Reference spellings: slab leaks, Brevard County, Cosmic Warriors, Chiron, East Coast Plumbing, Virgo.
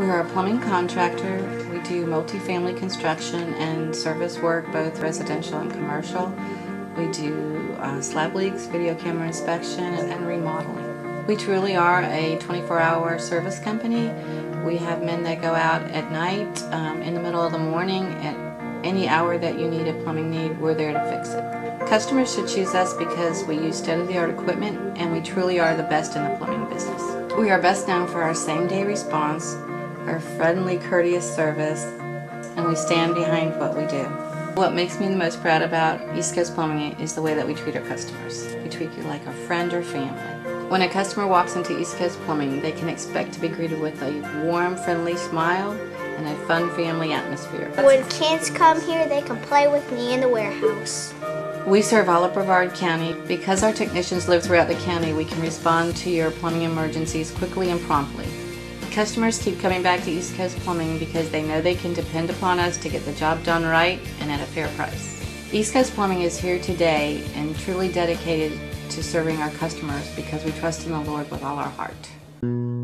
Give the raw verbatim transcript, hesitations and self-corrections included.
We are a plumbing contractor. We do multifamily construction and service work, both residential and commercial. We do uh, slab leaks, video camera inspection, and remodeling. We truly are a twenty-four hour service company. We have men that go out at night, um, in the middle of the morning, at any hour that you need a plumbing need, we're there to fix it. Customers should choose us because we use state-of-the-art equipment and we truly are the best in the plumbing business. We are best known for our same-day response, our friendly, courteous service, and we stand behind what we do. What makes me the most proud about East Coast Plumbing is the way that we treat our customers. We treat you like a friend or family. When a customer walks into East Coast Plumbing, they can expect to be greeted with a warm, friendly smile and a fun family atmosphere. When kids come here, they can play with me in the warehouse. We serve all of Brevard County. Because our technicians live throughout the county, we can respond to your plumbing emergencies quickly and promptly. Customers keep coming back to East Coast Plumbing because they know they can depend upon us to get the job done right and at a fair price. East Coast Plumbing is here today and truly dedicated to serving our customers because we trust in the Lord with all our heart.